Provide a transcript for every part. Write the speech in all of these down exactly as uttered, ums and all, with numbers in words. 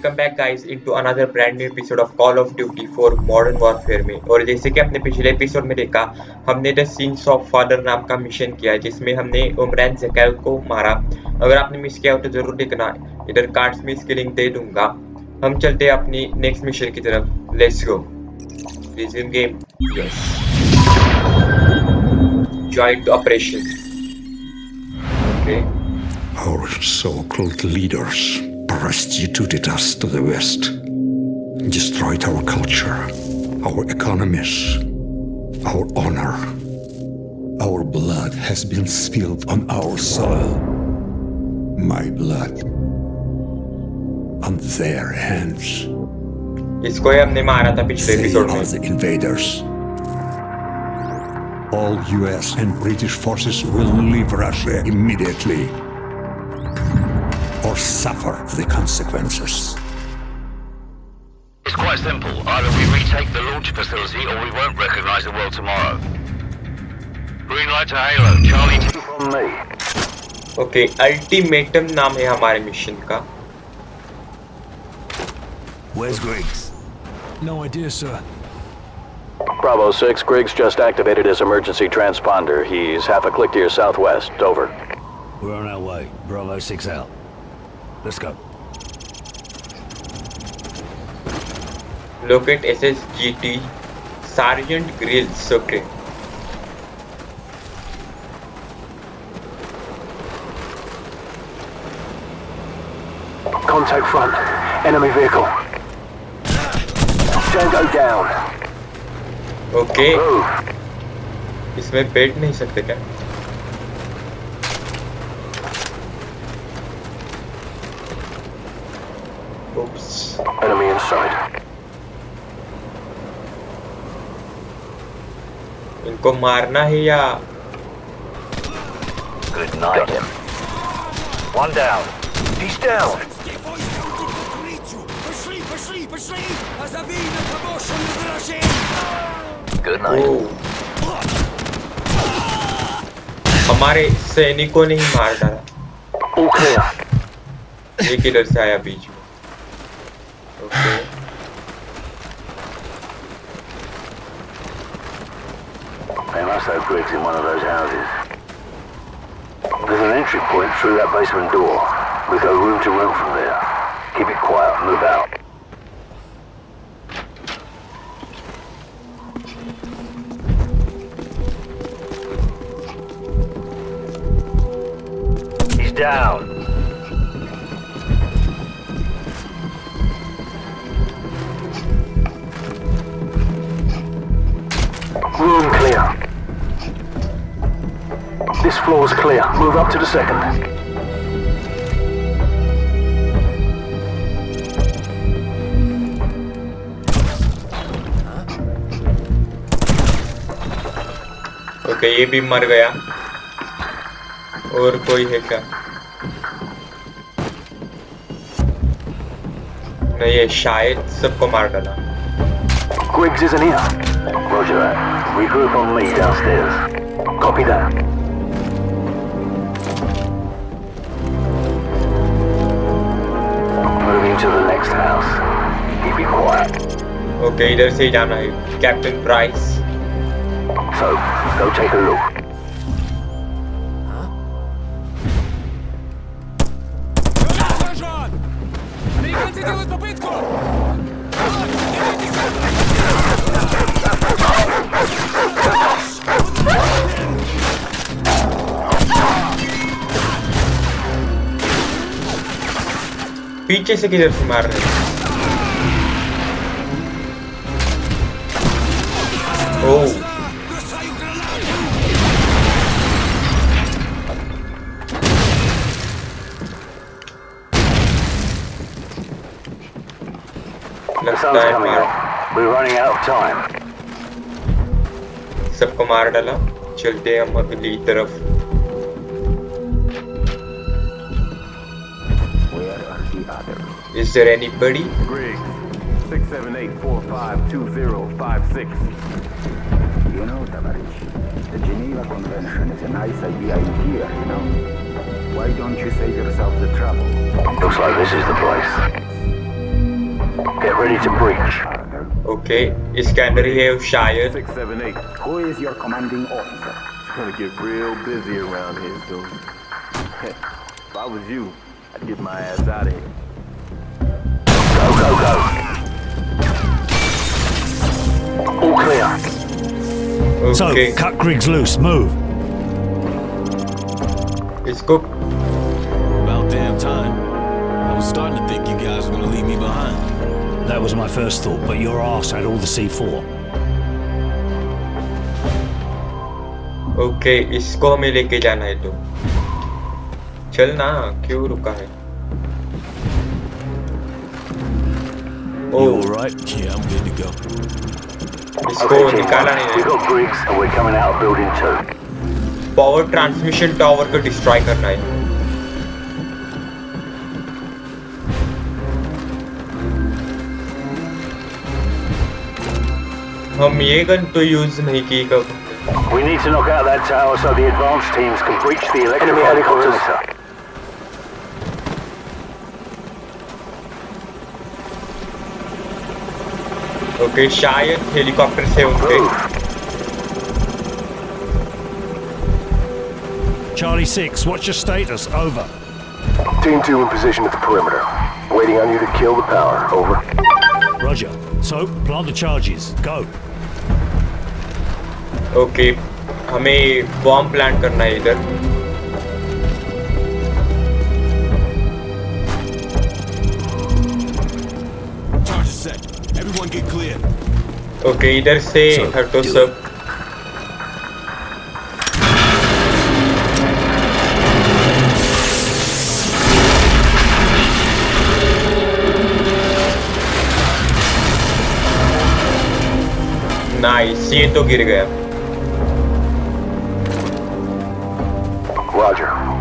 Welcome back guys into another brand new episode of call of Duty four Modern warfare में। और जैसे कि अपने पिछले एपिसोड में देखा, हमने द सीन्स ऑफ फादर नाम का मिशन किया जिसमें हमने ओमरान ज़काल को मारा। अगर आपने मिस किया हो तो जरूर देखना, इधर कार्ड्स में इसकी लिंक दे दूंगा। हम चलते हैं अपनी नेक्स्ट मिशन की तरफ, let's go. Resume game, yes. Join to operation. Okay, our so-called leaders prostituted us to the West, destroyed our culture, our economies, our honor. Our blood has been spilled on our soil. My blood on their hands. इसको हमने मारा था पिछले episode में। They are the invaders. All U S and British forces will leave Russia immediately. Or suffer the consequences. It's quite simple. Either we retake the launch facility or we won't recognize the world tomorrow. Green light to Halo, Charlie two from me. Okay, Ultimatum नाम है हमारे mission का. Where's Griggs? No idea, sir. Bravo six, Griggs just activated his emergency transponder. He's half a click to your southwest. Over. We're on our way. Bravo six out. Let's go. Locate S S G T Sergeant Grills. Okay. Contact front. Enemy vehicle. Tango down. Okay. इसमें बैठ नहीं सकते क्या? Oops. Enemy inside. इनको मारना है या? Good night. Got him. One down. He's down. Good night. हमारे सैनिकों ने ही मार डाला। Okay. ये किधर से आया बीच में? They must have Griggs in one of those houses. There's an entry point through that basement door. We go room to room from there. Keep it quiet, move out. He's down. Room clear. This floor's clear. Move up to the second. Okay, ये भी मर गया। और कोई है क्या? नहीं, ये शायद सबको मार डाला। Griggs isn't here. Roger that. Regroup on me downstairs. Copy that. to the next house. Keep it quiet. Okay, इधर से जाना है, Captain Price. So, go take a look. पीछे से किधर से मार रहे हैं? ओ लगता है मार, सबको मार डाला। चलते हम अगली तरफ। Is there anybody? Griggs, six seven eight four five two zero five six. You know, Tavarish, the Geneva Convention is a nice idea here, you know? Why don't you save yourself the trouble? Looks like this is the place. ready to breach. Okay, İskenderiye here, şayet. six seven eight. Who is your commanding officer? It's gonna get real busy around here soon. If I was you, I'd get my ass out of here. Go, go, go. All clear. Okay. So, cut Griggs loose. Move. It's good. About damn time. I was starting to think you guys were gonna leave me behind. That was my first thought, but your arse had all the C four. Okay okay, इसको हमें लेके जाना है तो चल ना क्यों रुका है ओह राइट या I am ready to go इसको निकाला नहीं है पावर ट्रांसमिशन टावर को डिस्ट्रॉय करना है हम ये गन तो यूज नहीं की कब We need to knock out that tower so the advance teams can breach the electric helicopters. Okay, शायद helicopter से उनके. Charlie six, what's your status? Over. Team two in position at the perimeter. Waiting on you to kill the power. Over. Roger. So, plant the charges. Go. Okay okay, हमें bomb plant करना है इधर okay okay, इधर से हटो सब nice ये तो गिर गया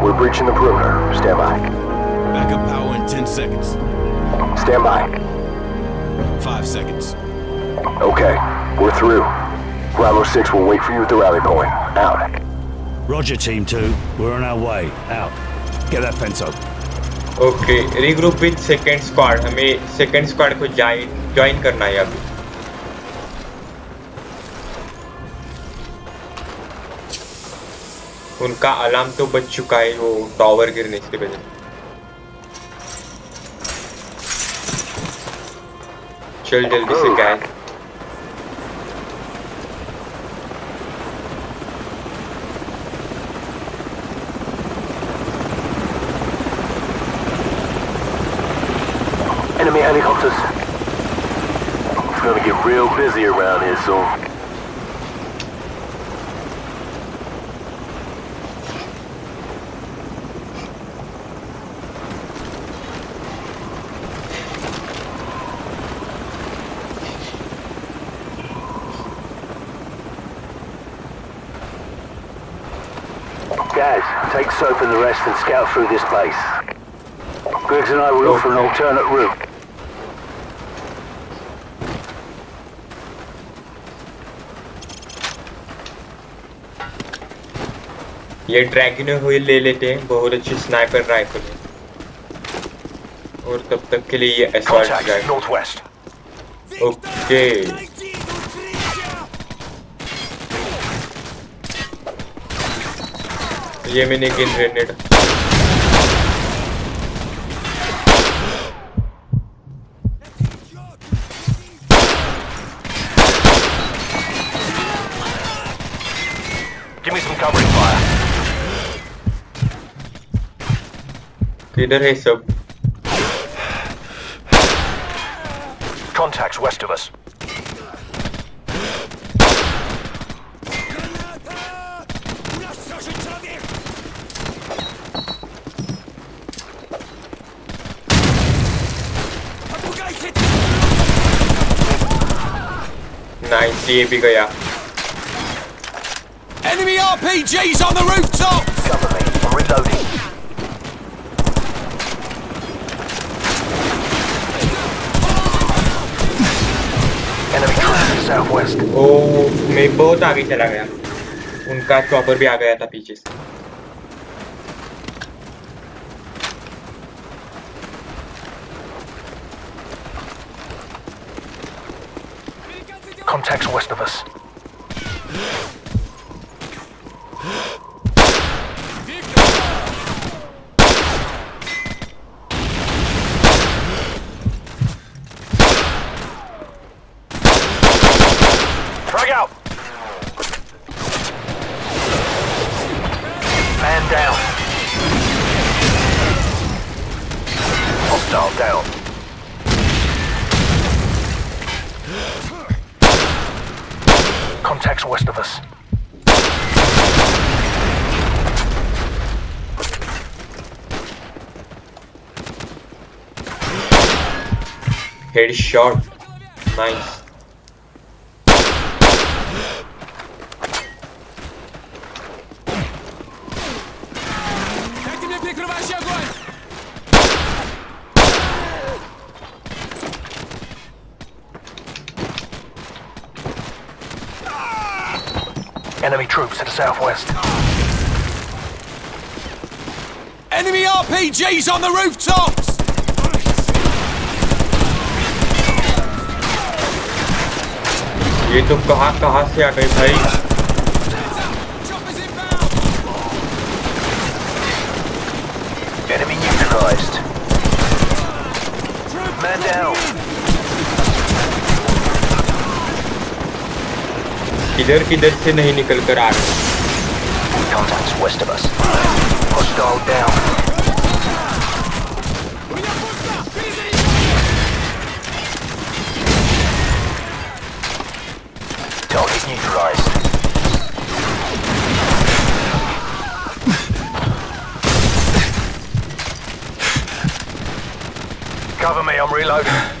We're breaching the perimeter. Stand by. Backup power in ten seconds. Stand by. five seconds. Okay, we're through. Bravo six will wait for you at the rally point. Out. Roger, Team two. We're on our way. Out. Get that fence up. Okay, regroup with second squad. हमें second squad को join करना है अभी. उनका alarm तो बच चुका है वो टावर गिरने की वजह चल जल्दी से gang enemy helicopters it's gonna get real busy around here soon Take Soap and the rest and scout through this place. Griggs and I will offer an alternate route. ये ड्रैगन हुई ले लेते हैं बहुत अच्छी स्नाइपर राइफल है और तब तक के लिए ये असॉल्ट राइफल ओके ये मैंने किल ग्रेनेड किधर है सब contacts west of us Nice, ये भी गया. Enemy R P Gs on the rooftop. Cover me, I'm reloading. Enemy cruising southwest. Oh, मैं बहुत आगे चला गया. उनका चॉपर भी आ गया था पीछे से. Contacts west of us. Frag out! Man down. Hostile down. Contacts west of us. Headshot. Nice. Enemy troops to the southwest. Enemy R P Gs on the rooftops! ये तो कहाँ कहाँ से आ गए भाई? Enemy neutralized. Man down. किधर किधर से नहीं निकल कर आ रहे। Contacts west of us. Hostile down. Target neutralized. Cover me, I'm reloading.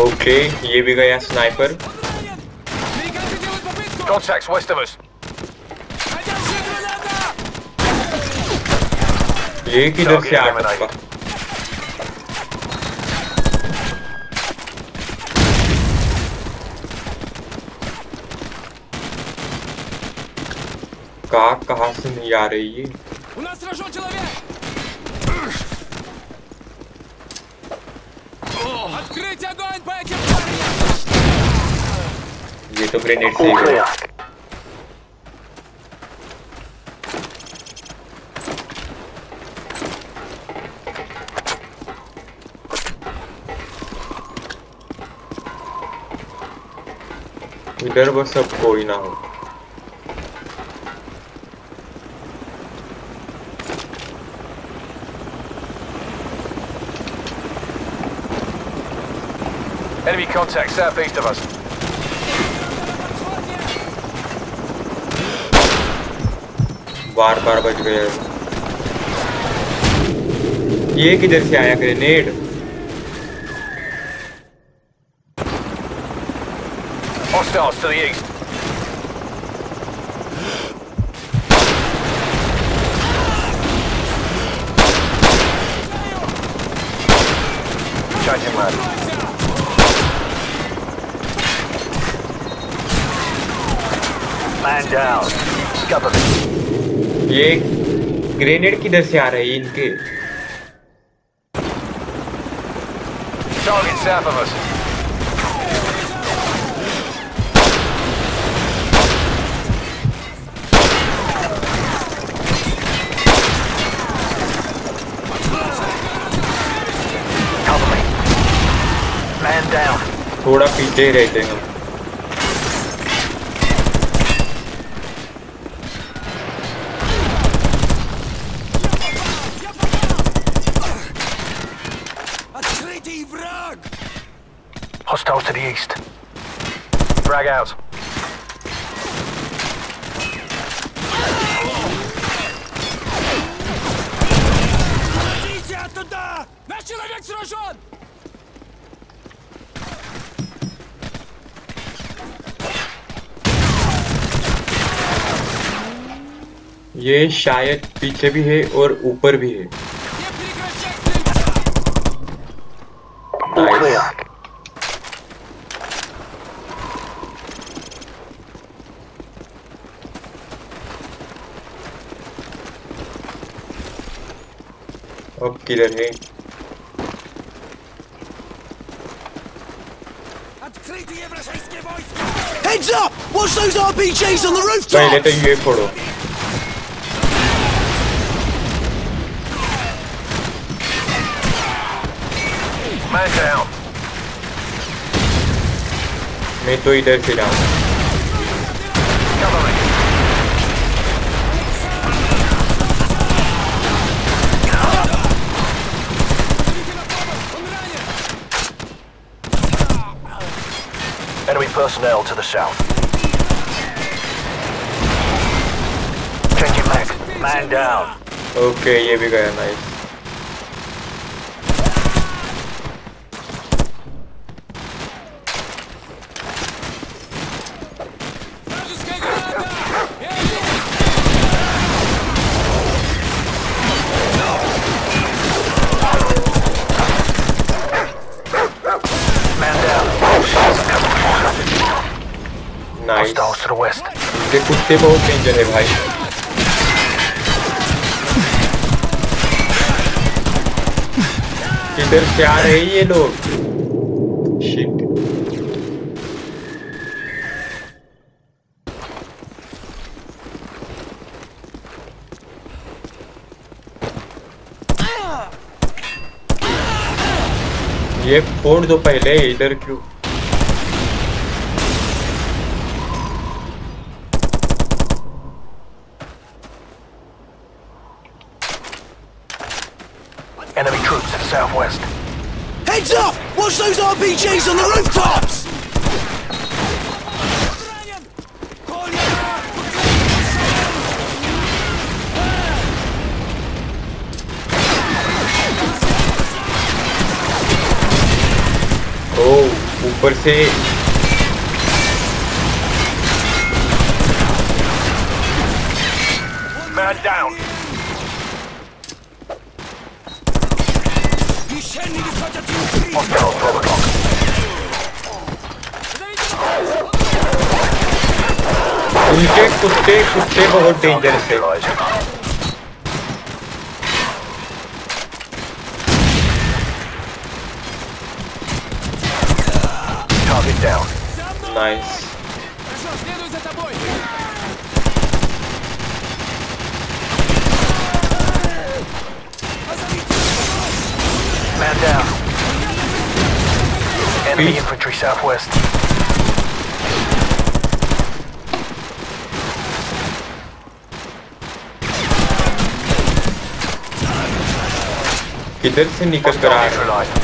Okay okay, ये भी गया sniper. Contacts west of us. ये किधर से आ रहा है? कहाँ कहाँ से नहीं आ रही ये? ये तो ग्रेनेड से ही है। इधर बस अब कोई ना हो। Enemy contact southeast of us. बार बार बच गया। ये किधर से आया grenade? Hostiles to the east. Changing land. Man down. Cover me. ये ग्रेनेड किधर से आ रही है इनके? Target south of us. Cover me. Man down. थोड़ा पीछे रहते हैं। Hostiles to the east. Frag out. ये शायद पीछे भी है और ऊपर भी है। अब किधर है? Heads up! Watch those R P Gs on the rooftop! Wait, let the U A photo. मैं कर रहा हूं मैं तो इधर से रहा हूं Enemy personnel to the south. Check it back. Man down. Okay, ये भी गया nice. ये कुत्ते बहुत डेंजर है भाई। इधर क्या है ये लोग? Shit. ये फोड़ दो पहले इधर क्यों? R P Gs on the rooftops! Oh, ऊपर से Man down! उनके कुत्ते कुत्ते बहुत डेंजरस है नाइस Enemy infantry southwest. किधर से निकल कर आ रहा है?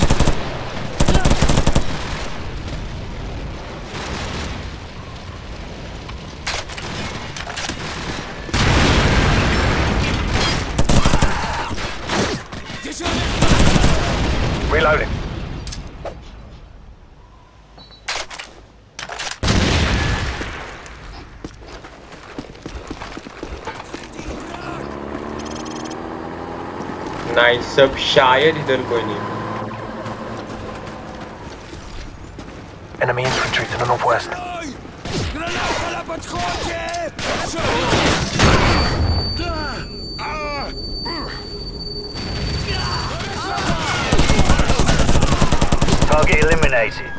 Reloading. नाइस सब शायद इधर कोई नहीं। Enemy infantry to the northwest. Target eliminated.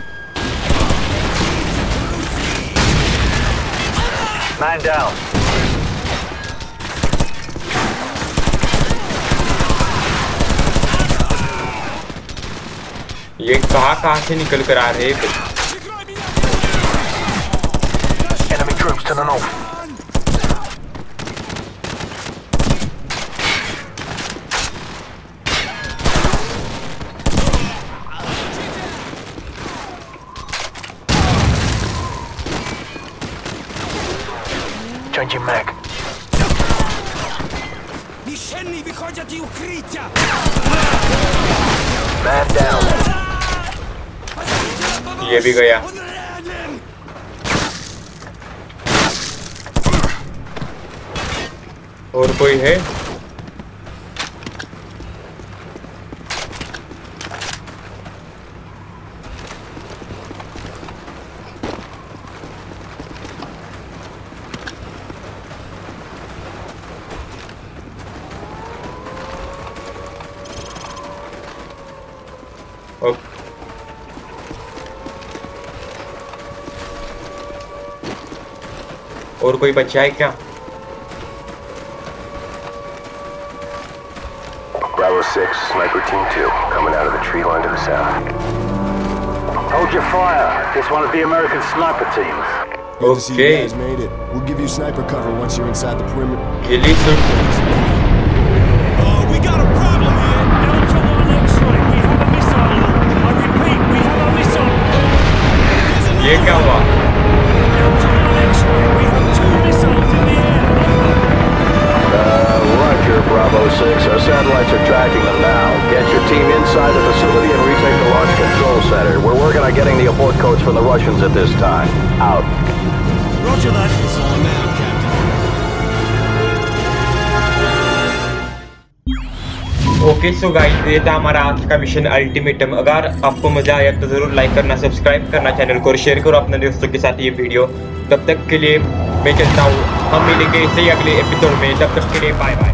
Man down. ये कहां कहां से निकल कर आ रहे हैं Enemy troops to the north. Changing mag. Мишени выходят из укрытия. Man down. ये भी गया और कोई है और कोई बच्चा है क्या? Bravo six, sniper team two, coming out of the tree line to the south. Hold your fire. It's one of the American sniper teams. Good to see you guys made it. We'll give you sniper cover once you're inside the perimeter. Oh, we got a problem here. Delta one X-ray. We have a missile. I repeat, we have a missile. There's another one. Delta one X-ray. We have two missiles in the air. Uh, Roger, Bravo six. Our satellites are tracking them now. Get your team inside the facility and retake the launch control center. We're working on getting the abort codes from the Russians at this time. Out. Roger that. It's on now, Captain. Okay, so guys, ये था हमारा आज का mission ultimatum. अगर आपको मजा आया तो जरूर लाइक करना, सब्सक्राइब करना चैनल को और शेयर करो अपने दोस्तों के साथ ये वीडियो। तब तक के लिए मैं चलता हूँ, हम मिलेंगे इसी अगले एपिसोड में। तब तक के लिए बाय बाय।